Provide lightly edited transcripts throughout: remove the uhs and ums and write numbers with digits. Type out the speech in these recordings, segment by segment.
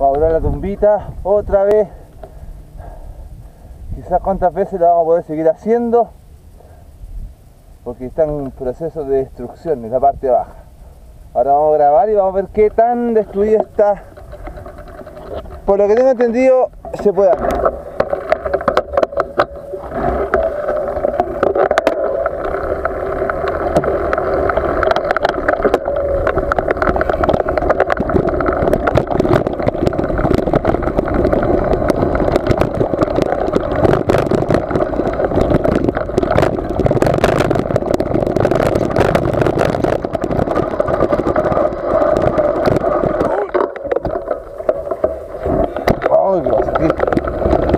Ahora la tumbita otra vez. Quizás cuántas veces la vamos a poder seguir haciendo, porque está en un proceso de destrucción en la parte baja. Ahora vamos a grabar y vamos a ver qué tan destruida está. Por lo que tengo entendido, se puede hacer. Oh, God.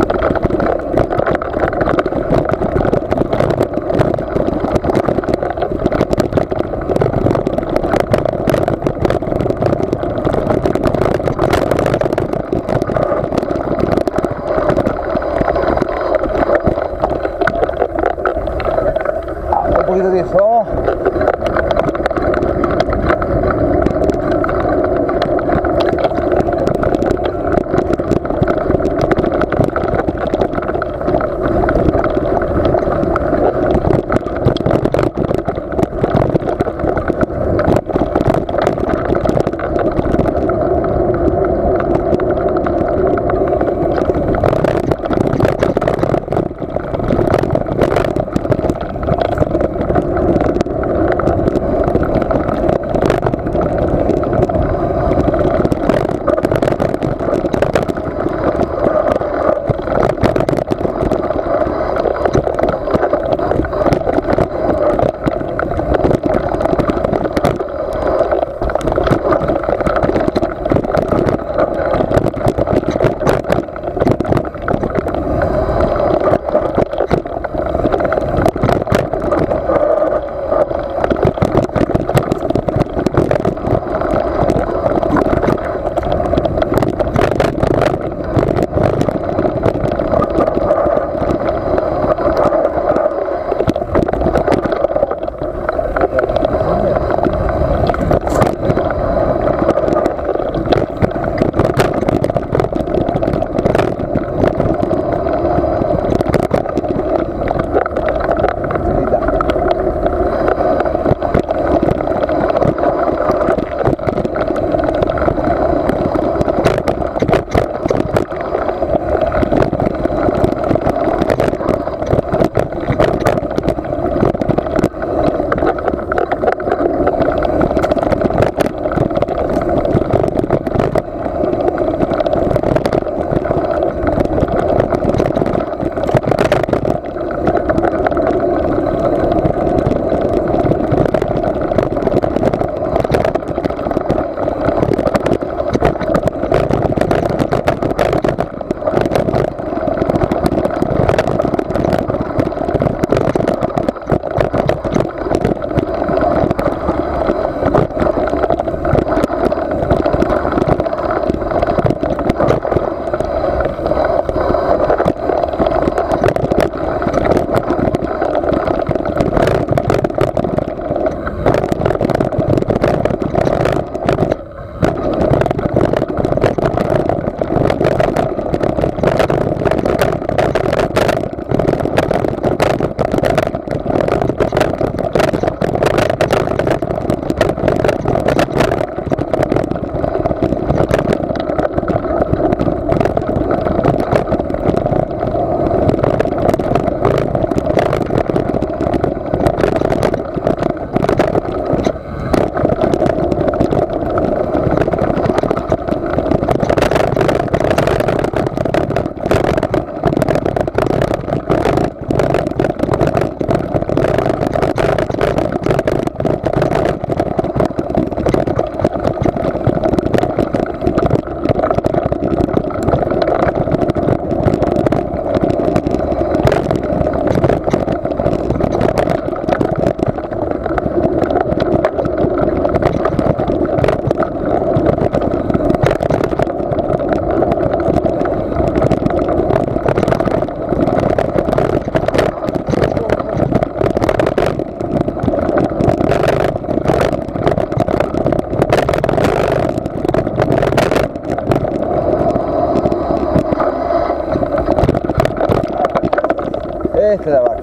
este de abajo.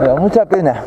Pero mucha pena.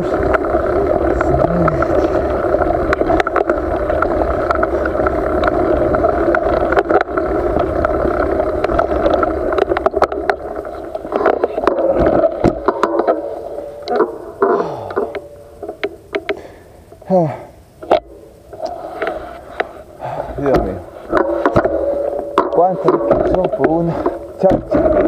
push. Dio mio, quanto è che sono una ciao.